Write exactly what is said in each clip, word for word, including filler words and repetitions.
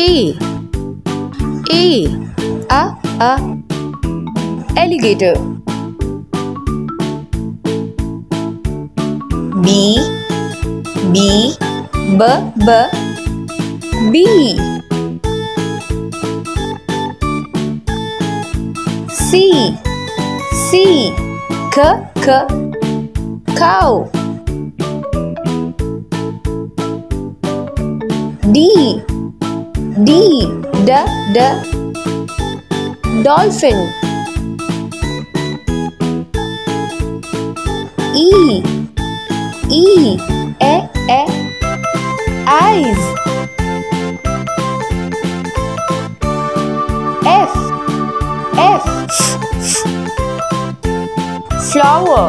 A. A. A. A. Alligator. B. B. B. B. Bee. C. C. C. C. Cow. D. D. D. D. Dolphin. E. E. E. E. Eyes. F. F. Flower.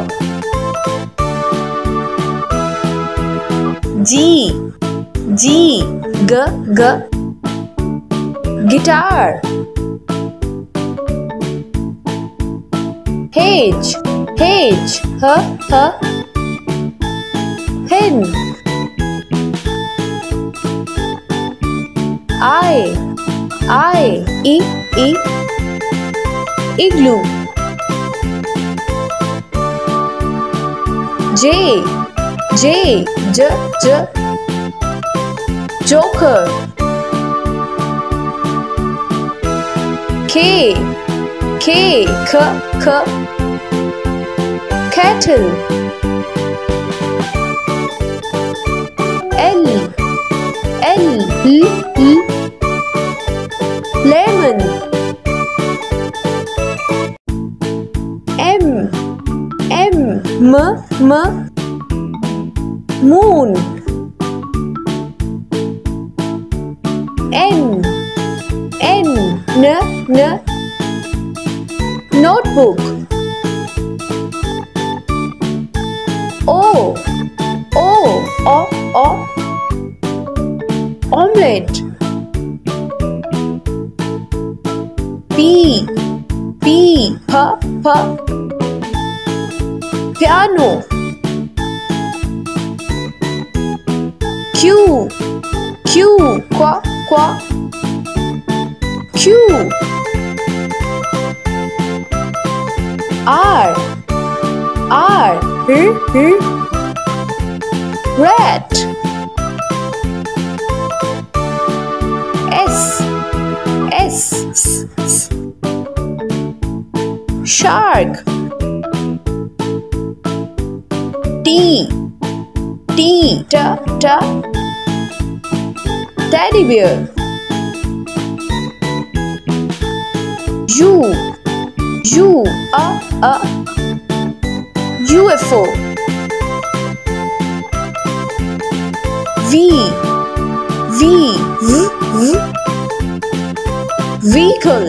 G. G. G. G. Guitar. H. H. H. H. Hen. I. I. I. I. Igloo. J. J. J. J. Joker. K. K. K. K. Cattle. L. L. L. L. Lemon. M. M. M. M. Moon. N. N. N, N, notebook. O, O, O, O, omelette. P, P, P, P, piano. Q, Q, Q, Q, Q. R. R. R. R. Rat. S. S. S. S. Shark. T. T. T. T. Teddy bear. U, U, A, A, U F O. V, V, V, V, vehicle.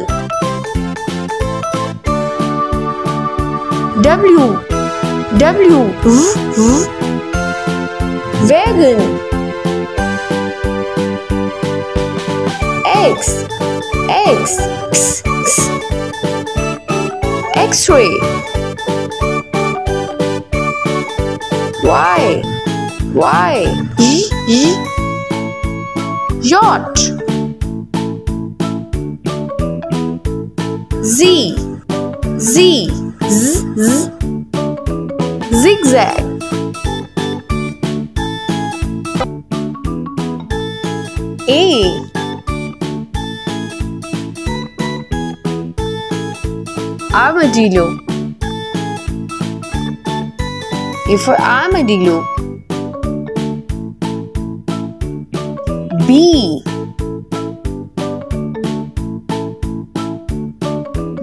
W, W, V, V, wagon. X, X, X, X. X-ray. Y. Y. E. E. Yacht. Z. Z. Z. Z. Zigzag. A. Armadillo. A for armadillo. B.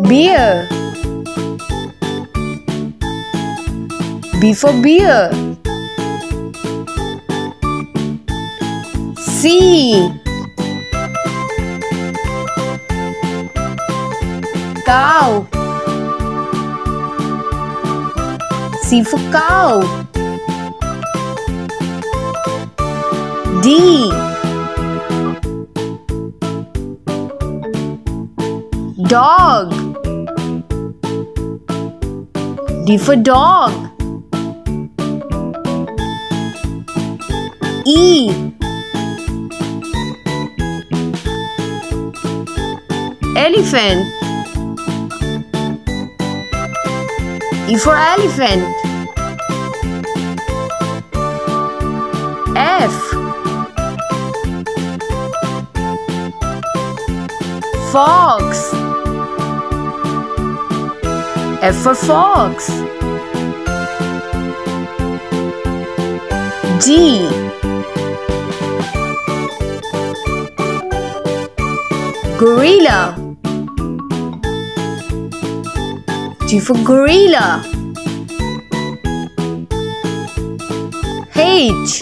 Beer. B for beer. C. Cow. C for cow. D. Dog. D for dog. E. elephant. E for elephant. F fox. F for fox. G gorilla. G for gorilla. H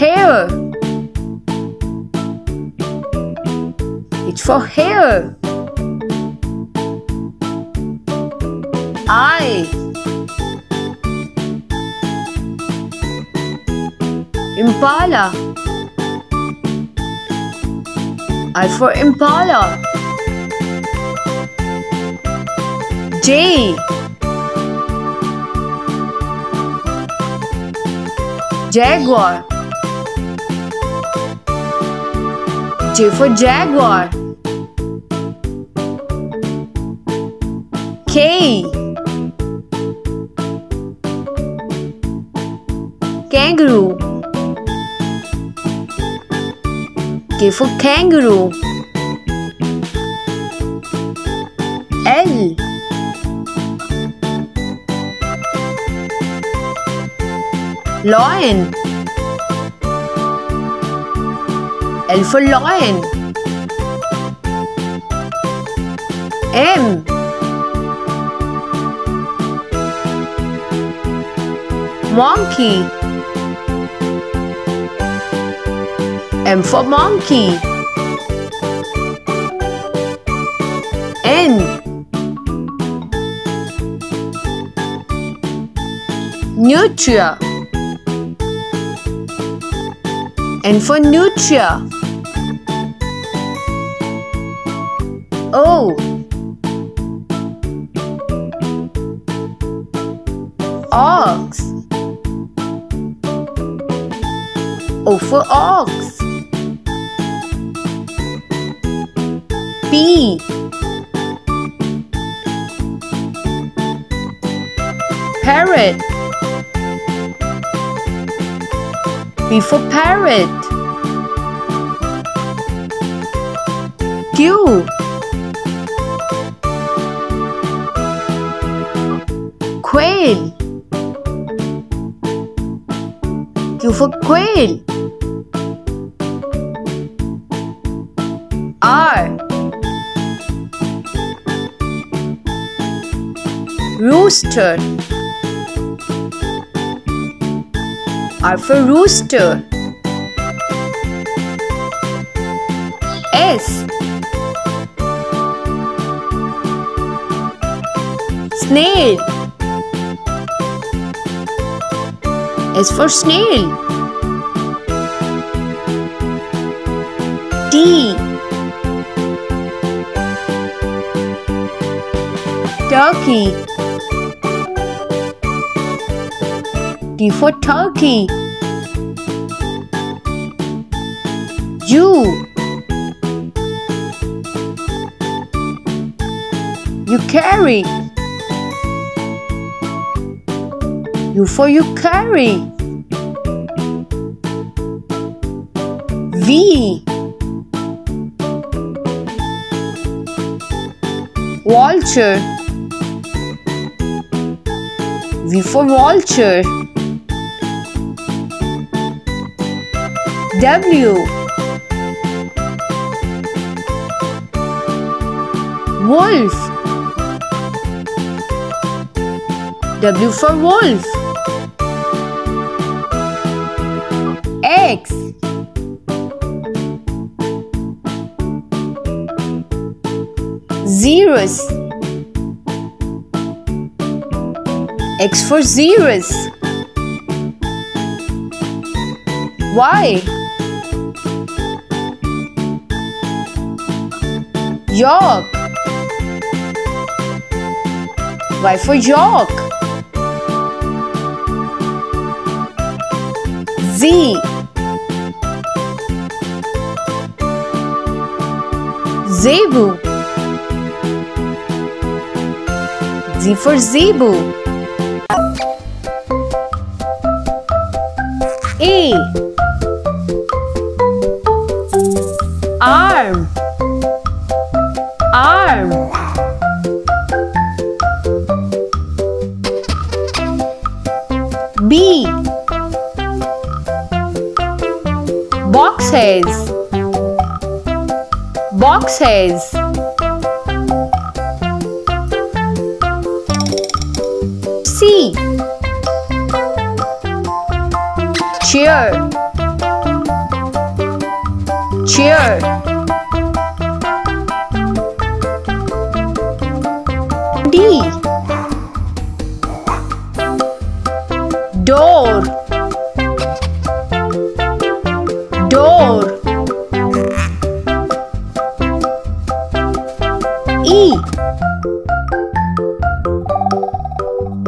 hair. H for hair. I impala. I for impala. J jaguar. J for jaguar. K kangaroo. K for kangaroo. L lion. L for lion. M monkey. M for monkey. N nutria. N for nutria. O ox. O for ox. P parrot. P for parrot. Q quail. Q for quail. R rooster. R for rooster. S snail. S for snail. T turkey. T for turkey. U you carry. U for you carry. V vulture. V for vulture. W wolf. W for wolf. X zeros. X for zeros. Y york. Y for york. Z Zebu. Z for zebu. A. Arm. Arm. B. Boxes. Boxes. C. Cheer. Cheer. D. Door. Door. E.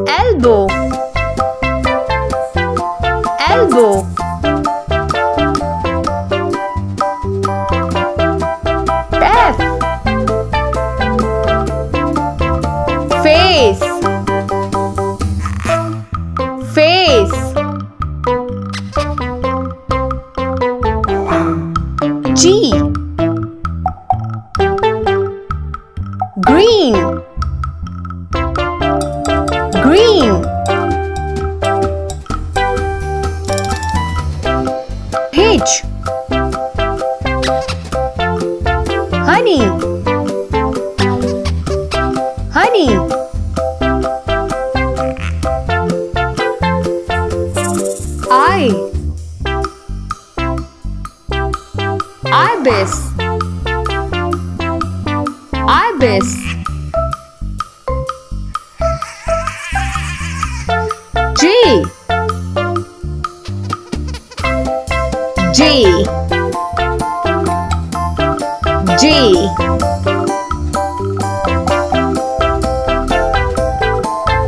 Elbow. Elbow. F. Face. Face. G. Green. Green. H. Honey. Honey. I. Ibis. Ibis. J. J. J.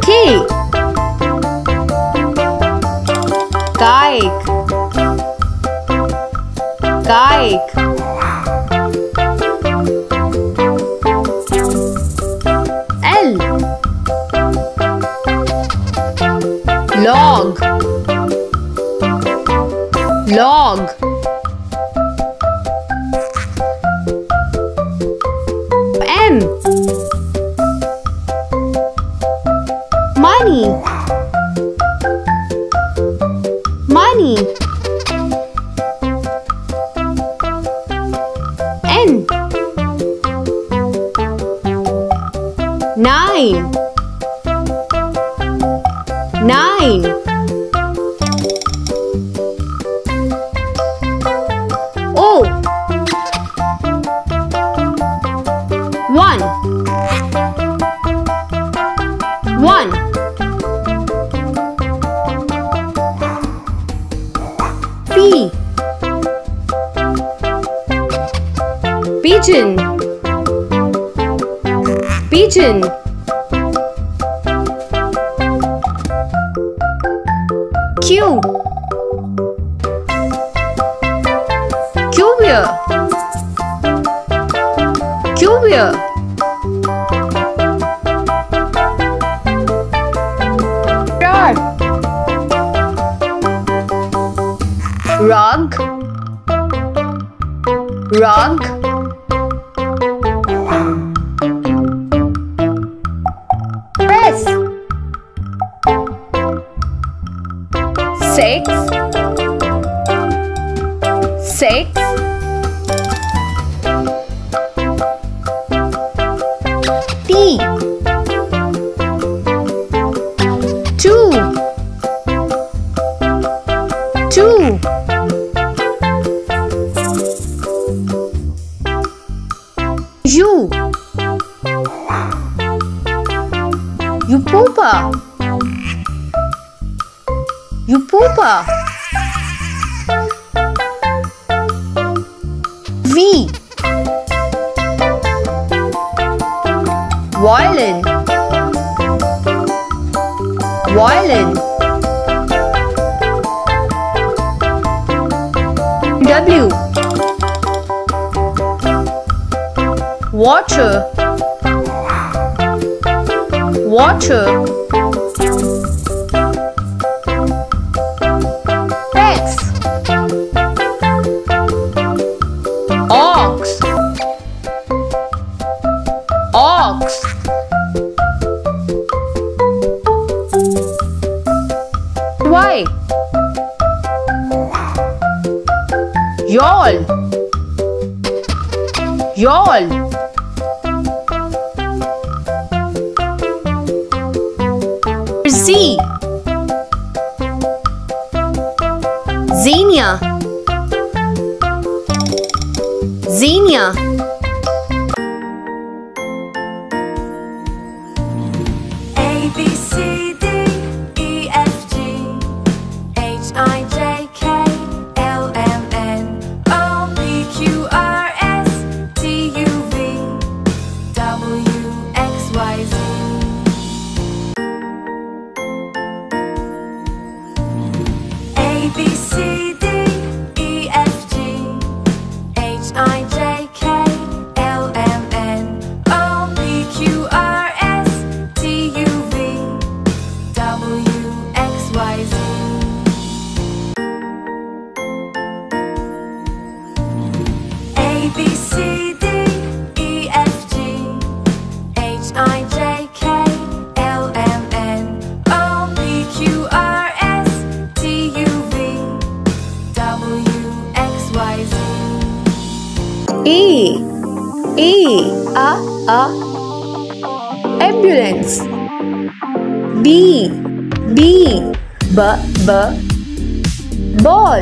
K. Kike. Kike. Log. Log. M. Money. Money. N. Nine. Nine. O. One. One. P. Pigeon. Pigeon. Q. Cubia. Cubia. Rug. Rug. Rug. Press. Six. Six. T. Two. Two. U. U poopa. You poopa. V. Violin. Violin. W. water, water, X, ox, ox, Y, y'all, y'all, Z, Xenia, Xenia, A, B, C, D, E, F, G, H, I, J, K, L, M, N, O, P, Q, R, E, E, A, A, ambulance. B, B, B, B, ball.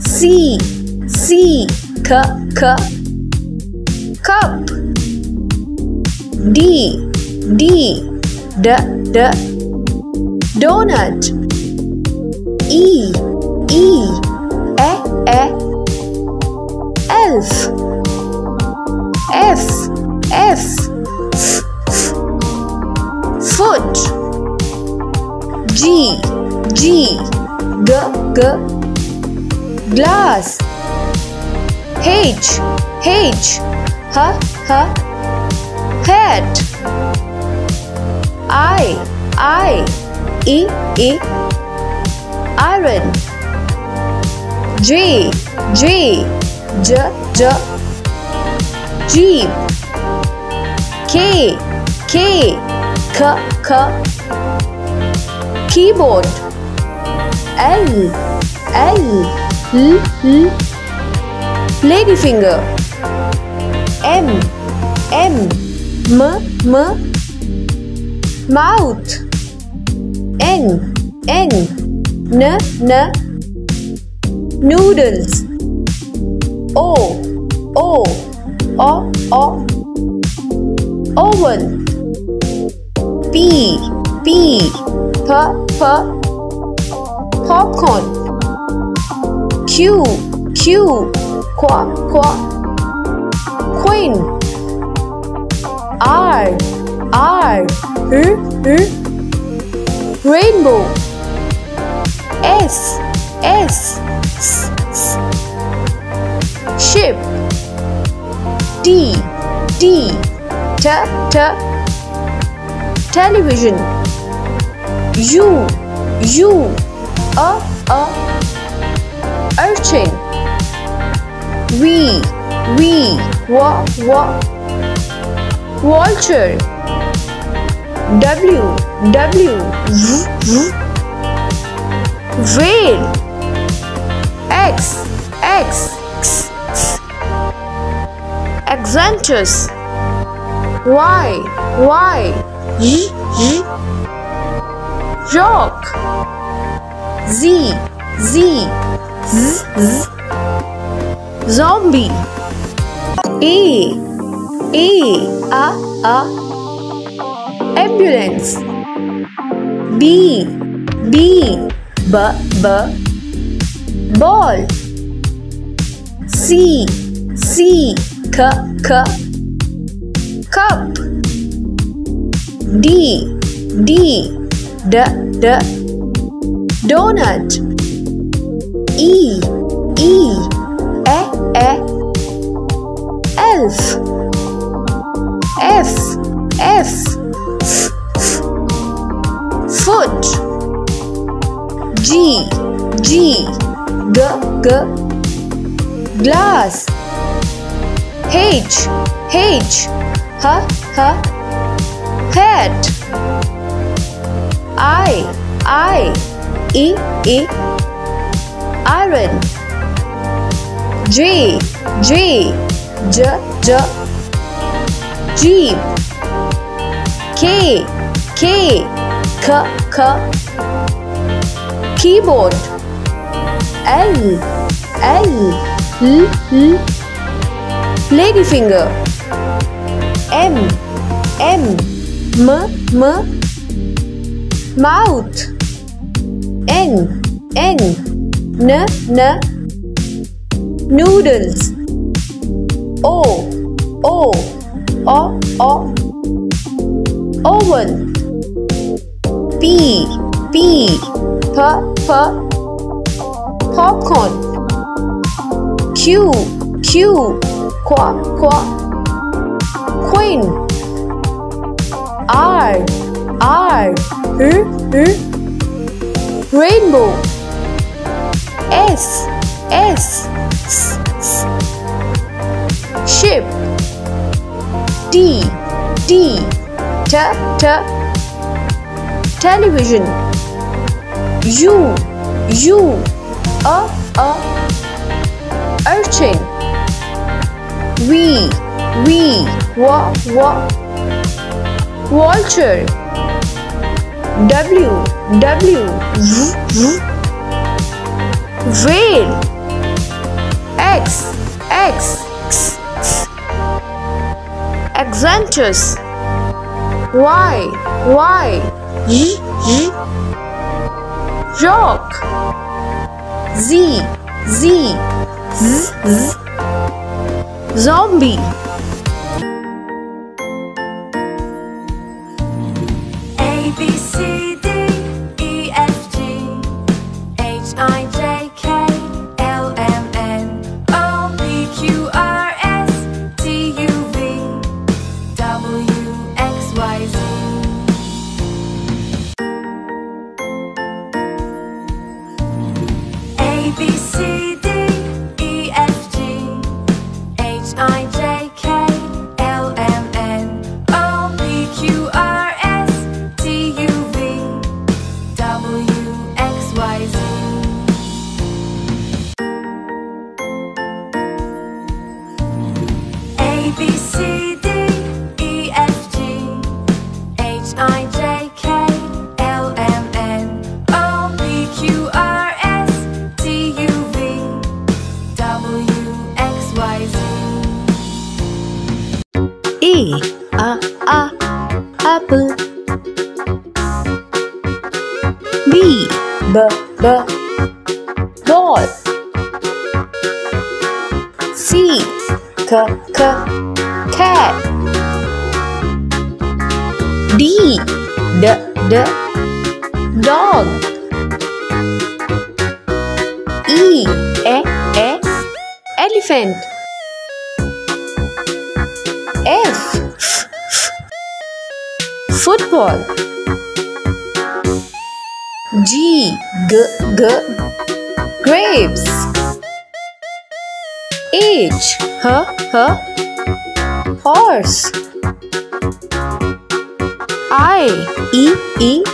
C, C, K, K, cup. D, D, D, D, donut. E, E, E, E, F, F, F, foot. G, G, G, G, glass. H, H, H, H, hat. I, I, E, E, iron. J, J, J, J, jeep. K, K, K, K, keyboard. L, L, L, L, ladyfinger. M, M, M, M, mouth. N, N, N, N, noodles. O, O, O, O, oven. P, P, P, P, popcorn. Q, Q, Q, Q, queen. R, R, R, R, rainbow. S, S, S, S, ship. T, T, T, T, television. U, U, A, A, urchin. V, V, W, W, vulture. W, W, V, V, whale. X, X, X, Xanthus. Y, Y, Y, Y, York. Z, Z, Z, Z, zombie. E, E, A, A, ambulance. B, B, B, B, ball. C, C, K, K, cup. D, D, D, D, donut. E, E, E, E, elf, f, f, f, f, foot, g, g, g, g, glass, h, h, h, h, hat, i, i, e, e, iron, J, J, J, J, jeep, K, K, K, K, keyboard, L, L, L, L, ladyfinger, M, M, M, M, mouth, N, N, N, N, noodles, O, O, O, O, oven, P, P, P, P, popcorn, Q, Q, Qua, Qua, queen, R, R, R, R, rainbow, S, S, S, S, ship, T, T, T, T, television, U, U, A, A, urchin, V, V, W, W, vulture, W, W, V, V, whale, X, X, X, X, accentus, Y, Y, Y, Y, rock, Z, Z, Z, Z, zombie. A, B, C, D, E, F, G, H, I, J. Horse, I, E, E,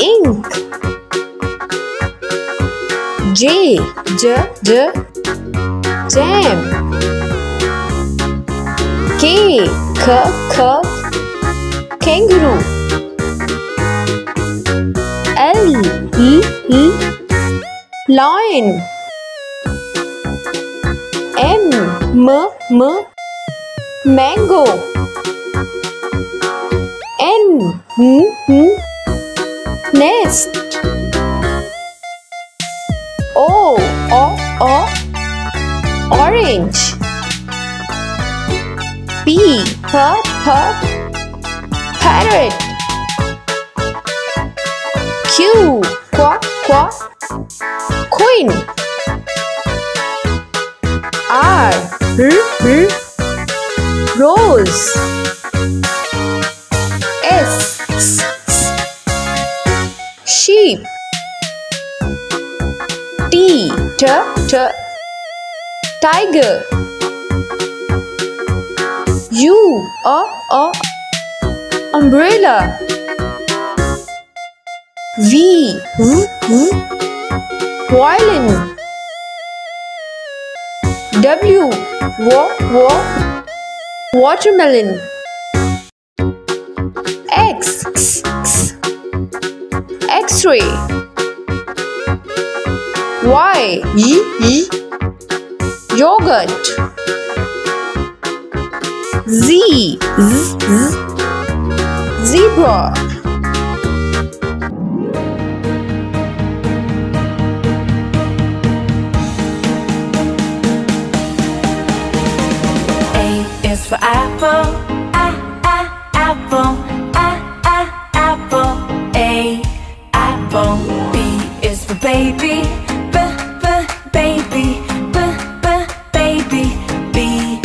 ink, J, J, J, jam, K, K, K, kangaroo, L, L, L, lion, M, M, M, mango, N, N, N, nest, O, O, O, orange, P, P, P, parrot, Q, Q, Q, queen, R, R, R, Rose. S, S, S. Sheep. T, T, T. Tiger. U, O, O. Umbrella. V, V, V. Violin. W, W, W. Watermelon. X, X, X. X-ray. Y, Y, Y. Yogurt. Z, Z, Z. Zebra. A is for apple, a, a, apple, a, a, apple, a, apple. B is for baby, b, b, baby, b, b, baby, b,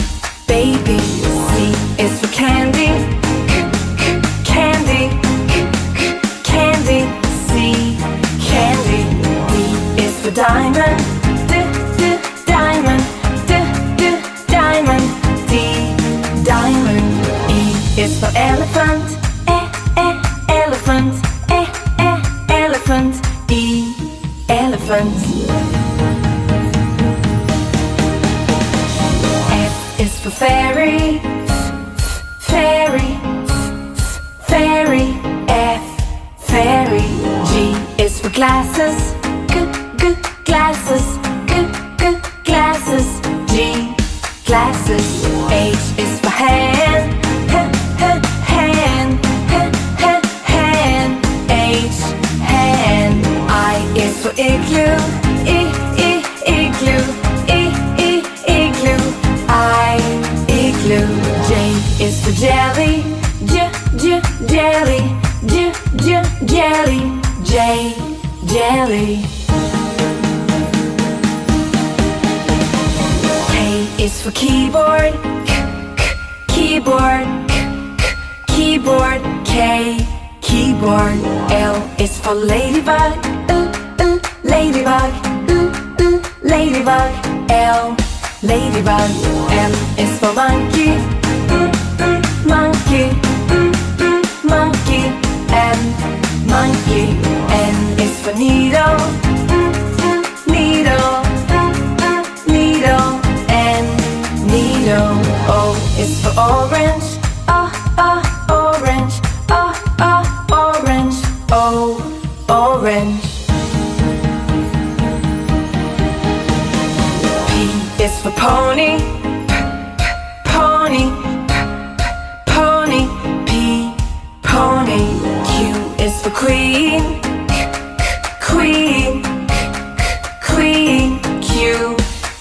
baby. C is for candy, c, c, candy, c, c, candy, C, candy. D is for diamond, d, d, diamond, d, d, diamond. Diamond. E is for elephant, e, e, elephant, e, e, elephant, E, elephant. F is for fairy, f, fairy, f, fairy, F, fairy. G is for glasses, g, g, glasses, g, g, glasses, G, glasses. H is for hand, h, h, hand, h, h, hand, H, hand. I is for igloo, I, I, igloo, I, I, igloo, I, igloo. J is for jelly, j, j, jelly, j, j, jelly, J, jelly. K is for keyboard, keyboard, k, keyboard, K, keyboard. L is for ladybug, ooh, ooh, ladybug, ooh, ooh, ladybug, L, ladybug. M is for monkey, mm, mm, monkey, mm, mm, monkey, M, monkey. N is for needle, mm, mm, needle, mm, mm, needle, N, needle. O is for orange, ah, ah, orange, ah, ah, orange, O, orange. P is for pony, p, p, pony, p, p, pony, P, pony. Q is for queen, k, k, queen, k, k, queen, Q,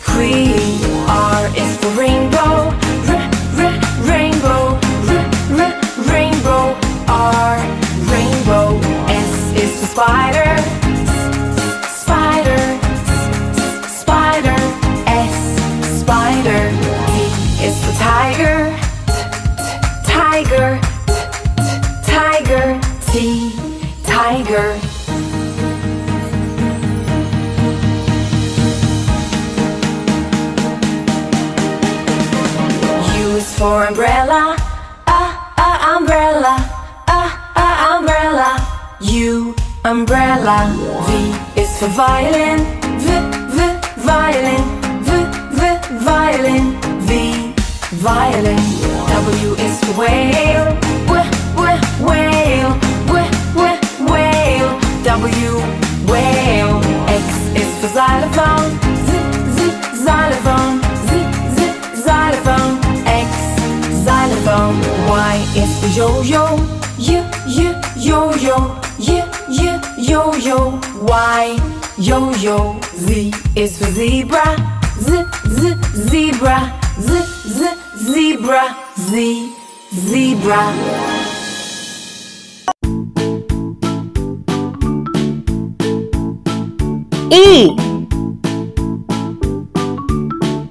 queen. R is for rainbow, spider, spider, spider, S, spider. T is for tiger, tiger, tiger, T, tiger. U is for umbrella, ah, ah, umbrella, ah, ah, umbrella, U, umbrella. V is for violin, V, V, violin, V, V, violin, V, violin. W is for whale, W, W, whale, W, W, whale, W, whale. X is for xylophone, Z, Z, xylophone, Z, Z, xylophone, X, xylophone. Y is for yo-yo, Y, Y, yo-yo, Y, Y, yo-yo, Y, yo-yo. Z is for zebra, Z, Z, zebra, Z, Z, zebra, Z, zebra. E.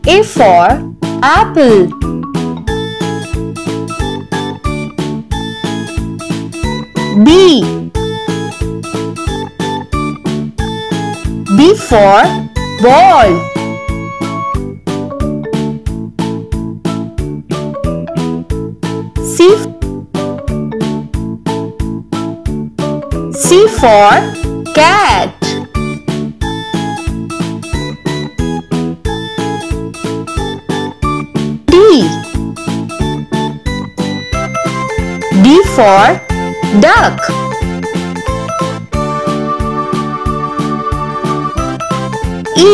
A for apple, B. B for ball. C. C for cat. D. D for duck. E.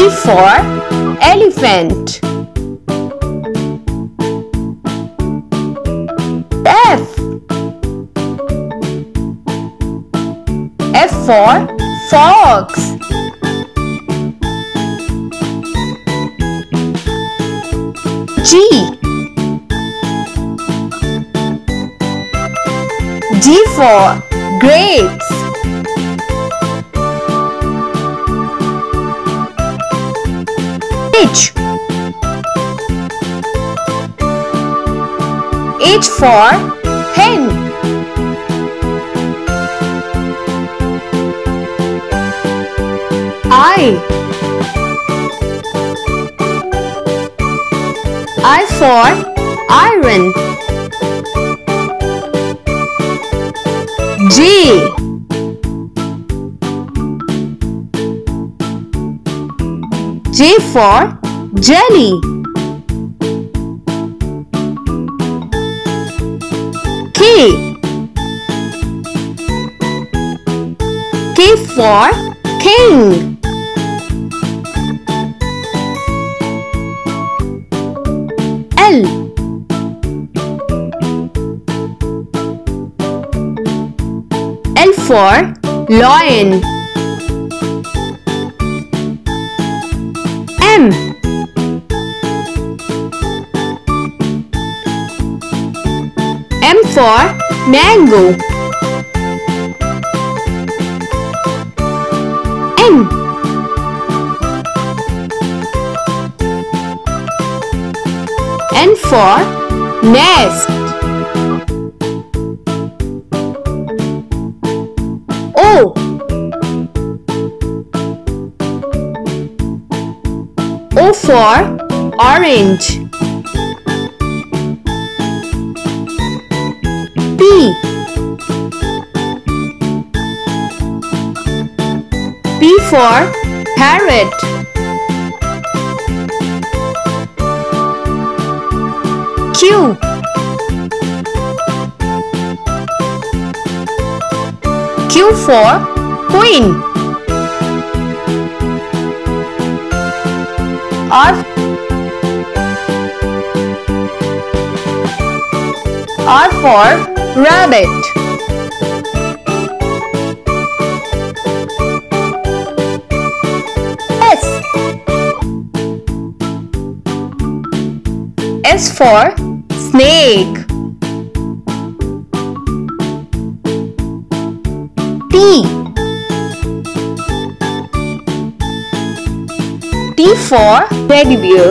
E for elephant. F. F for fox. G. G for grapes. H. H for hen. I. I for iron. G. J for jelly. K. K for king. L. L for lion. M. M for mango. N. N for nest. O. O for orange. P. P for parrot. Q. Q for queen. R. R for rabbit. S. S for snake. T. T for teddy bear.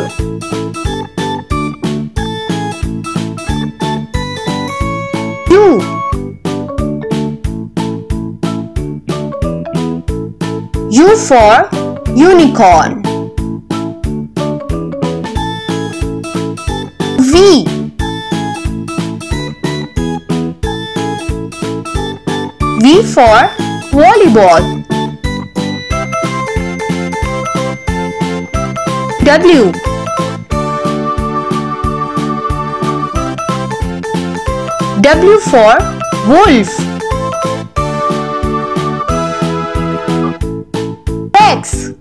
U. U for unicorn. V. V for volleyball. W. W for wolf. X.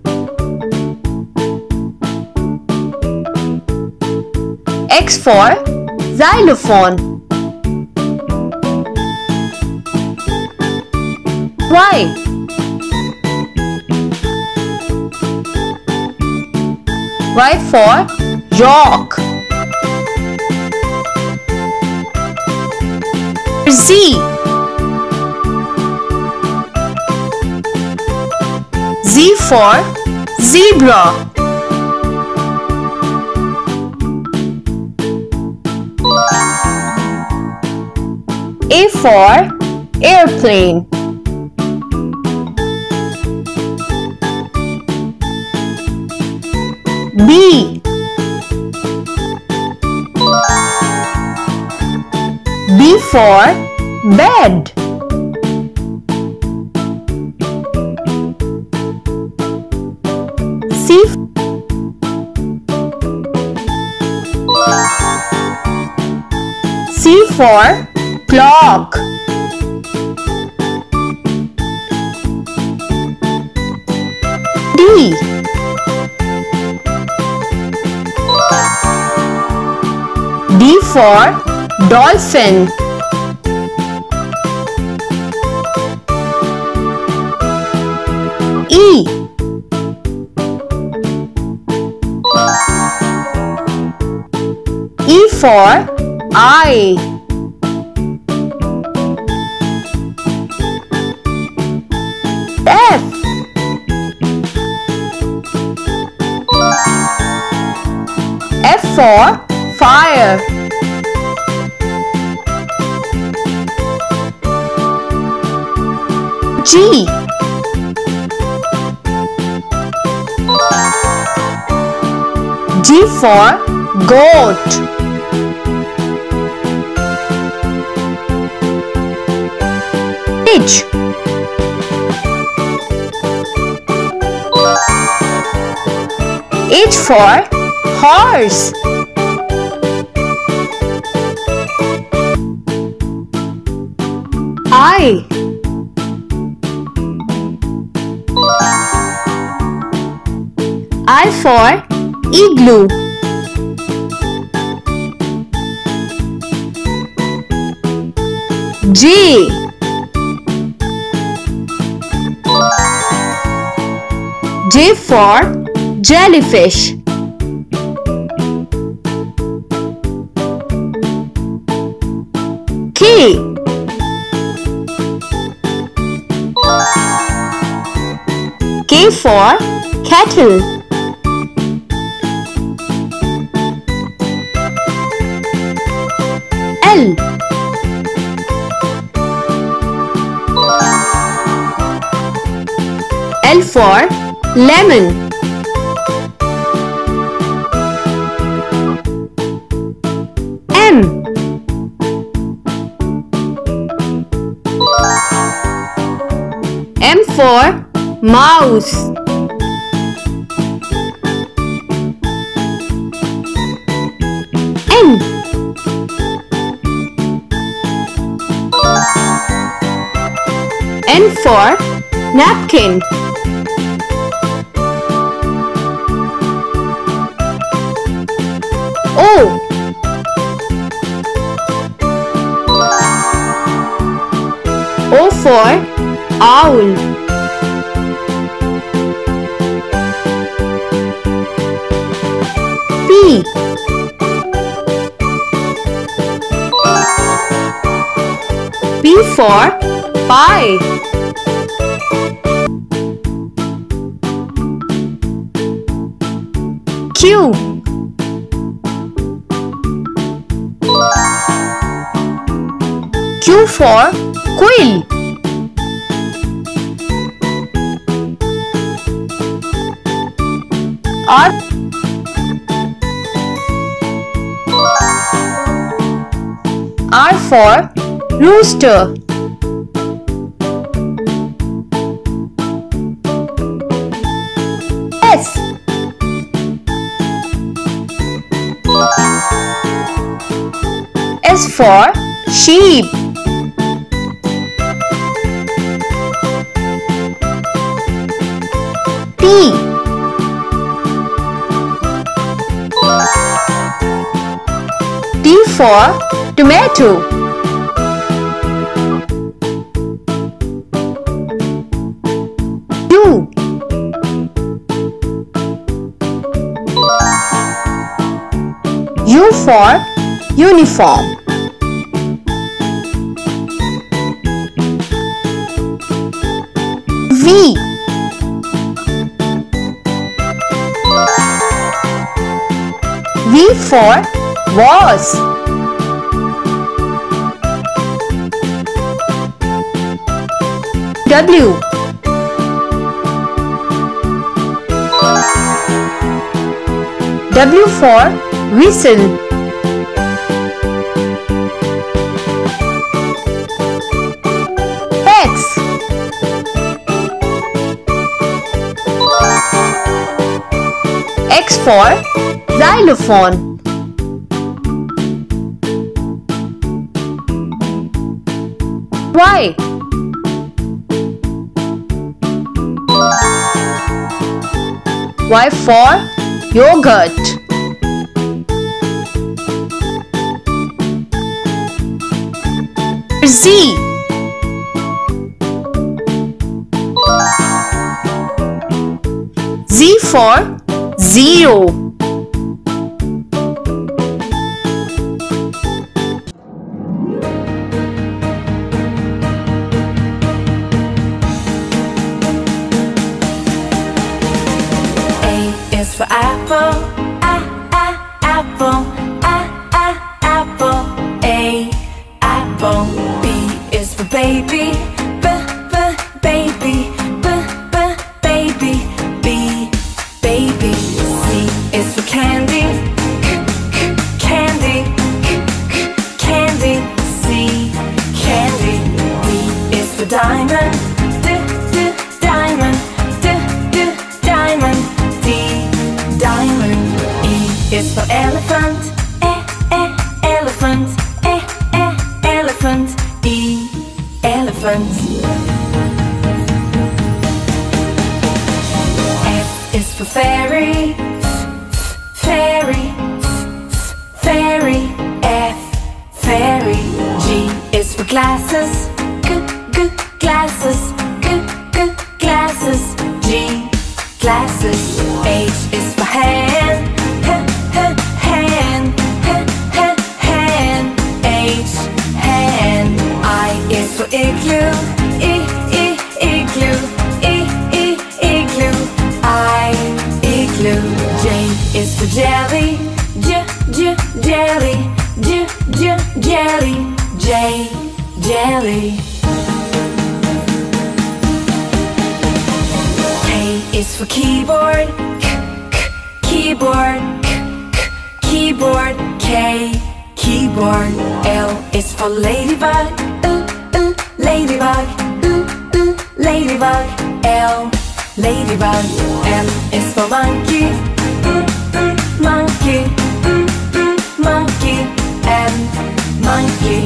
X for xylophone. Y. Y for York. Z. Z for zebra. A for airplane. B. B for bed. C. C for clock. D. D for dolphin. E. E for eye. F. F for fire. G. G for goat. H. H for horse. I. I for igloo. J. J for jellyfish. K. K for cattle. L. L for lemon. M. M for mouse. N. N for napkin. O. O for owl. P. P for pie. Q. Q for quill. R. R for rooster. S. S for sheep. T. T for tomato. U. U for uniform. V. V for was. W. W for whistle. X. X for xylophone. Y. Y for yogurt. Z. Z for zero. For apple, ah ah apple, ah ah apple, a apple. B is for baby, b b baby, b b baby, b baby. C is for candy, c c candy, c c candy, c candy. D is for diamond, d d diamond, d d diamond, d. Diamond. E is for elephant, e e elephant, e e elephant, e elephant. F is for fairy, f fairy, f fairy, F fairy. G is for glasses, g g glasses, g g glasses, G glasses. H is for hand, h h hand, h h hand, H hand. I is for igloo, I I igloo, I I igloo, I igloo. J is for jelly, j j jelly, j j jelly, J jelly. K is for keyboard. Keyboard, k, k, keyboard, K, keyboard. L is for ladybug, ooh, ooh, ladybug, ooh, ooh, ladybug, L, ladybug. M is for monkey, mm, mm, monkey, mm, mm, monkey, M, monkey.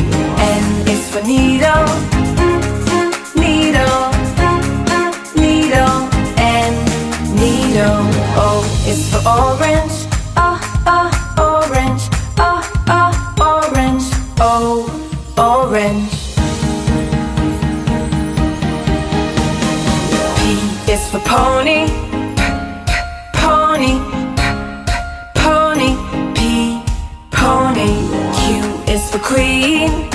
N is for needle, mm, mm, needle, mm, mm, needle, N, needle. O is for orange, ah ah orange, ah ah orange, O orange. P is for pony, p p pony, p p pony, P pony. Q is for queen, k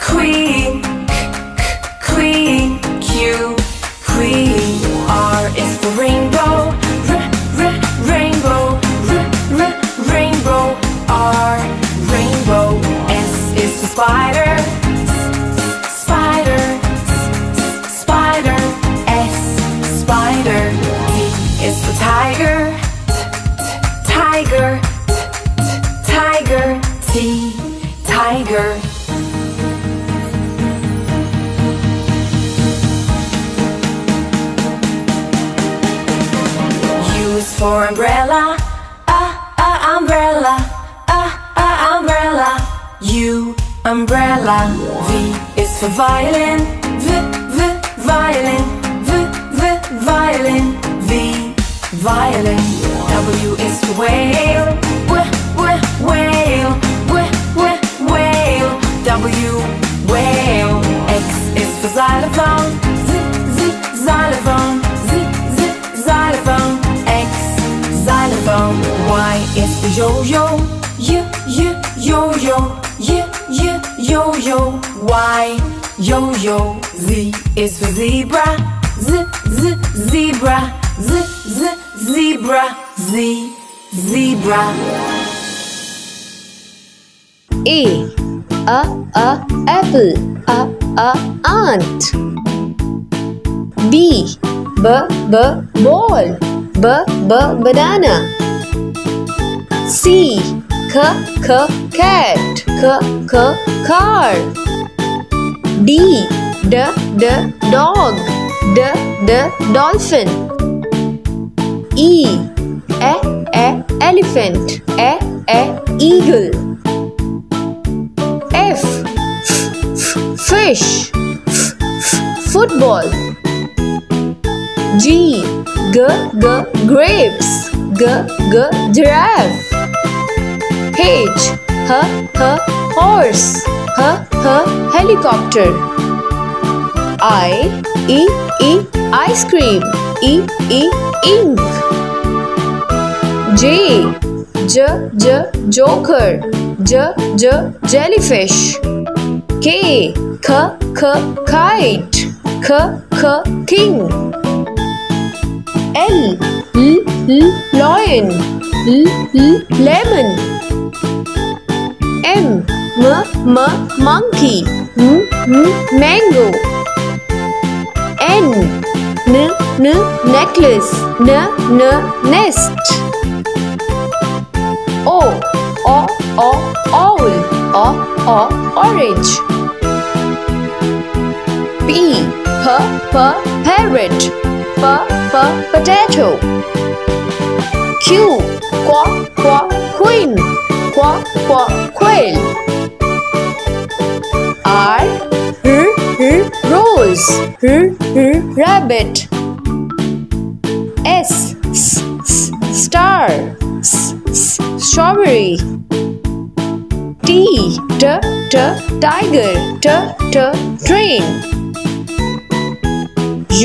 k queen, k k queen, Q queen. R is for rainbow. Rainbow, r-r-rainbow, R, rainbow. S is for spider, spider, spider, S, spider. T is for tiger, tiger, tiger, T, tiger. For umbrella, ah ah umbrella, ah ah umbrella, U, umbrella. V is for violin, v v violin, v v violin, V violin. W is for whale, w w whale, w w whale, W whale. X is for xylophone, z z xylophone, z z xylophone, X xylophone. Y is for yo-yo, y-y-yo-yo, y-y-yo-yo, Y, yo-yo. Z is for zebra, z-z-zebra, z-z-zebra, z-zebra. A, a-a-apple, a-a-aunt. B. B, B, ball. B, B, banana. C. C, C, cat. C, C, car. D. D, D, dog. D, D, dolphin. E. E, E, elephant. E, E, eagle. F. F, fish. F, football. G. G, G, grapes. G, G, giraffe. H. H, H, horse. H, H, helicopter. I. E, E, ice cream. E, E, ink. J. J, J, joker. J, J, jellyfish. K. K, K, kite. K, K, king. L, L, L, lion. L, L, lemon. M, M, M, monkey. M, M, mango. N, N, N, necklace. N, N, nest. O, O, O, owl. O, O, orange. P, P, P, parrot. P, P, potato. Q, Q, Q, queen. Q, Q, quail. R, R, R, rose. R, R, rabbit. S, S, S, star. S, S, strawberry. T, T, T, tiger. T, T, train.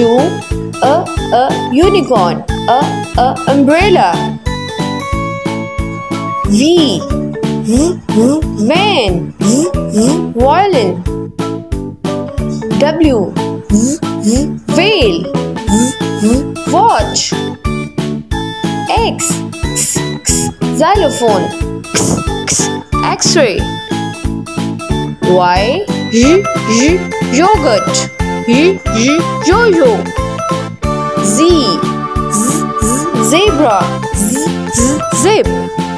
U, A, a, unicorn. A, a, umbrella. V, V, V, van. V, V, violin. W, V, V, whale. V, V, watch. X, X, X, xylophone. X, X, X-ray. Y, Y, Y, yogurt. Y, Y, yo-yo. Z, Z, Z, zebra. Z, Z, zip.